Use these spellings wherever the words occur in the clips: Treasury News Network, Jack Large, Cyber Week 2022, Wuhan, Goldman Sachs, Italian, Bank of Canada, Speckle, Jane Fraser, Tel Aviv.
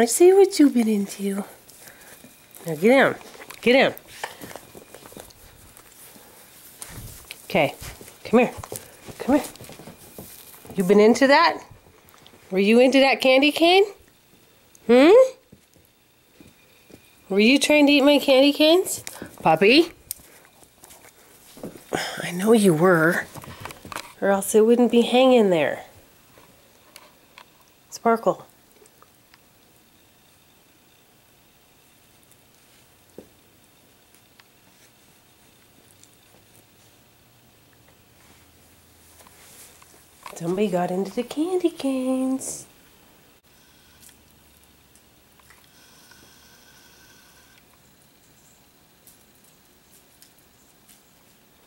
I see what you've been into. Now get down. Get down. Okay. Come here. Come here. You've been into that? Were you into that candy cane? Hmm? Were you trying to eat my candy canes? Puppy? I know you were. Or else it wouldn't be hanging there. Sparkle. Somebody got into the candy canes.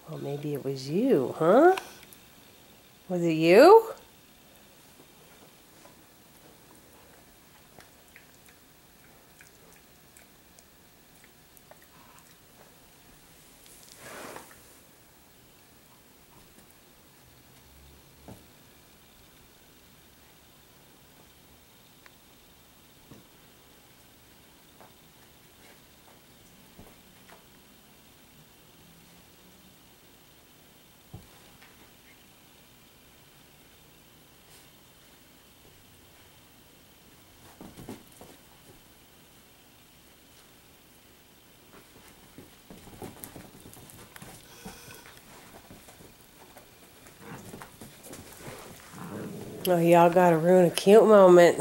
Well, maybe it was you, huh? Was it you? Oh, y'all gotta ruin a cute moment.